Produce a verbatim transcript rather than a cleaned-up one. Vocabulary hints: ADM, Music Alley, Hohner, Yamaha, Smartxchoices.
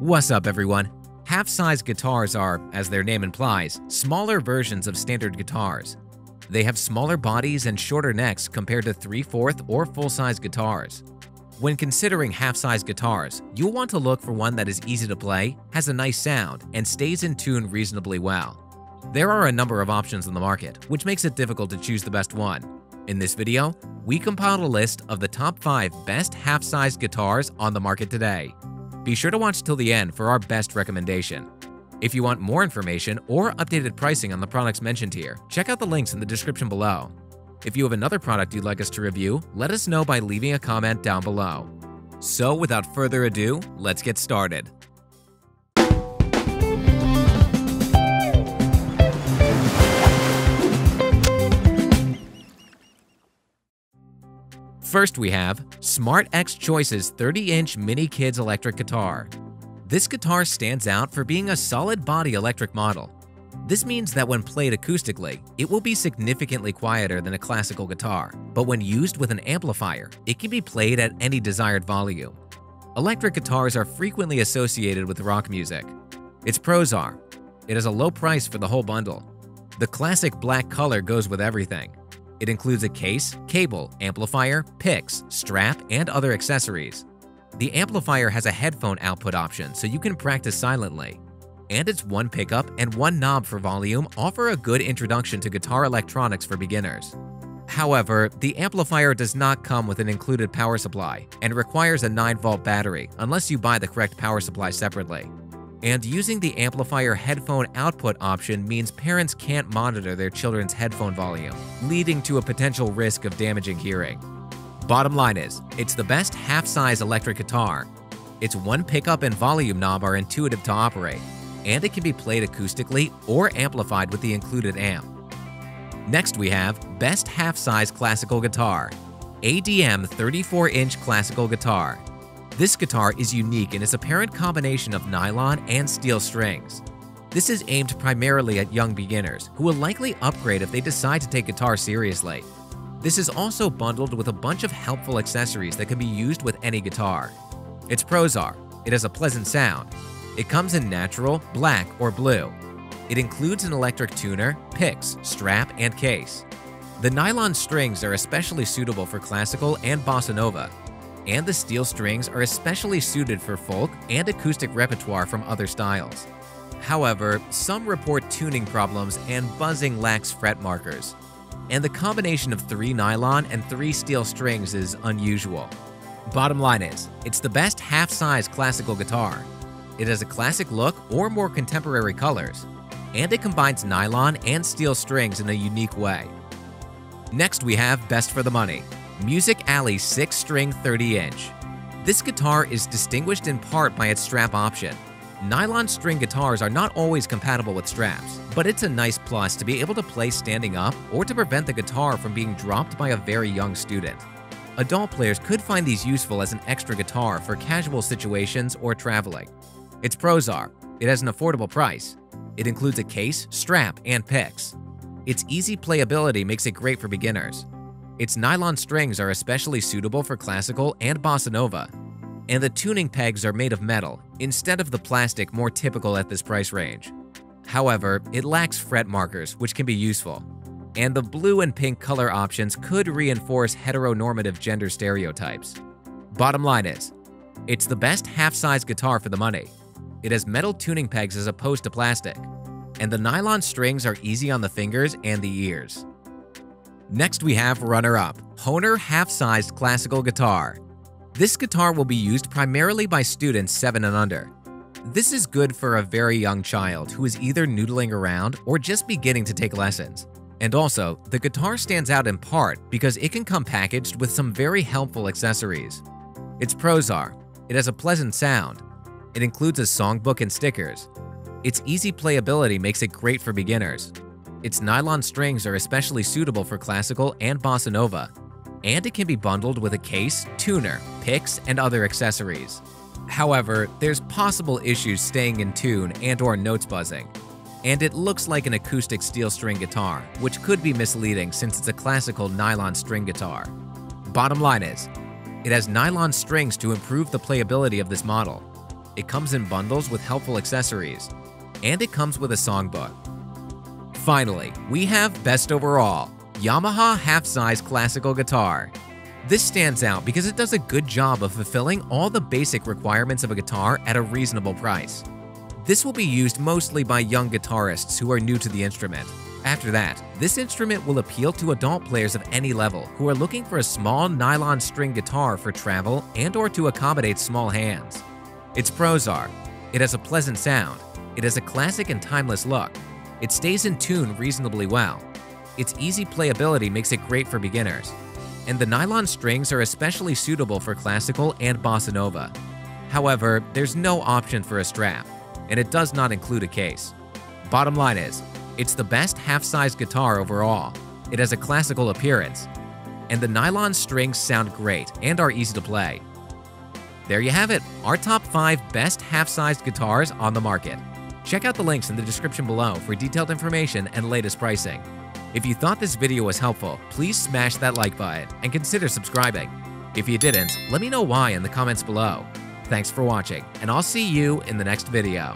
What's up, everyone? Half-size guitars are, as their name implies, smaller versions of standard guitars. They have smaller bodies and shorter necks compared to three-fourths or full-size guitars. When considering half-size guitars, you'll want to look for one that is easy to play, has a nice sound, and stays in tune reasonably well. There are a number of options on the market, which makes it difficult to choose the best one. In this video, we compiled a list of the top five best half-size guitars on the market today. Be sure to watch till the end for our best recommendation. If you want more information or updated pricing on the products mentioned here, check out the links in the description below. If you have another product you'd like us to review, let us know by leaving a comment down below. So without further ado, let's get started. First we have Smartxchoices thirty inch Mini Kids Electric Guitar. This guitar stands out for being a solid body electric model. This means that when played acoustically, it will be significantly quieter than a classical guitar, but when used with an amplifier, it can be played at any desired volume. Electric guitars are frequently associated with rock music. Its pros are, it has a low price for the whole bundle. The classic black color goes with everything. It includes a case, cable, amplifier, picks, strap, and other accessories. The amplifier has a headphone output option so you can practice silently. And its one pickup and one knob for volume offer a good introduction to guitar electronics for beginners. However, the amplifier does not come with an included power supply and requires a nine volt battery unless you buy the correct power supply separately. And using the amplifier headphone output option means parents can't monitor their children's headphone volume, leading to a potential risk of damaging hearing. Bottom line is, it's the best half-size electric guitar. Its one pickup and volume knob are intuitive to operate, and it can be played acoustically or amplified with the included amp. Next we have Best Half-Size Classical Guitar, A D M thirty-four inch Classical Guitar. This guitar is unique in its apparent combination of nylon and steel strings. This is aimed primarily at young beginners who will likely upgrade if they decide to take guitar seriously. This is also bundled with a bunch of helpful accessories that can be used with any guitar. Its pros are, it has a pleasant sound. It comes in natural, black, or blue. It includes an electric tuner, picks, strap, and case. The nylon strings are especially suitable for classical and bossa nova, and the steel strings are especially suited for folk and acoustic repertoire from other styles. However, some report tuning problems and buzzing lacks fret markers, and the combination of three nylon and three steel strings is unusual. Bottom line is, it's the best half-size classical guitar. It has a classic look or more contemporary colors, and it combines nylon and steel strings in a unique way. Next we have Best for the Money, Music Alley six string thirty inch. This guitar is distinguished in part by its strap option. Nylon string guitars are not always compatible with straps, but it's a nice plus to be able to play standing up or to prevent the guitar from being dropped by a very young student. Adult players could find these useful as an extra guitar for casual situations or traveling. Its pros are, it has an affordable price. It includes a case, strap, and picks. Its easy playability makes it great for beginners. Its nylon strings are especially suitable for classical and bossa nova, and the tuning pegs are made of metal instead of the plastic more typical at this price range. However, it lacks fret markers, which can be useful, and the blue and pink color options could reinforce heteronormative gender stereotypes. Bottom line is, it's the best half-size guitar for the money. It has metal tuning pegs as opposed to plastic, and the nylon strings are easy on the fingers and the ears. Next we have runner-up, Hohner half-sized classical guitar. This guitar will be used primarily by students seven and under. This is good for a very young child who is either noodling around or just beginning to take lessons. And also, the guitar stands out in part because it can come packaged with some very helpful accessories. Its pros are, it has a pleasant sound. It includes a songbook and stickers. Its easy playability makes it great for beginners. Its nylon strings are especially suitable for classical and bossa nova, and it can be bundled with a case, tuner, picks, and other accessories. However, there's possible issues staying in tune and or notes buzzing, and it looks like an acoustic steel string guitar, which could be misleading since it's a classical nylon string guitar. Bottom line is, it has nylon strings to improve the playability of this model. it comes in bundles with helpful accessories, and it comes with a songbook. Finally, we have Best Overall, Yamaha Half-Size Classical Guitar. This stands out because it does a good job of fulfilling all the basic requirements of a guitar at a reasonable price. This will be used mostly by young guitarists who are new to the instrument. After that, this instrument will appeal to adult players of any level who are looking for a small nylon string guitar for travel and or to accommodate small hands. Its pros are, it has a pleasant sound, it has a classic and timeless look, it stays in tune reasonably well, its easy playability makes it great for beginners, and the nylon strings are especially suitable for classical and bossa nova. However, there's no option for a strap, and it does not include a case. Bottom line is, it's the best half-size guitar overall, it has a classical appearance, and the nylon strings sound great and are easy to play. There you have it, our top five best half-sized guitars on the market. Check out the links in the description below for detailed information and latest pricing. If you thought this video was helpful, please smash that like button and consider subscribing. If you didn't, let me know why in the comments below. Thanks for watching, and I'll see you in the next video.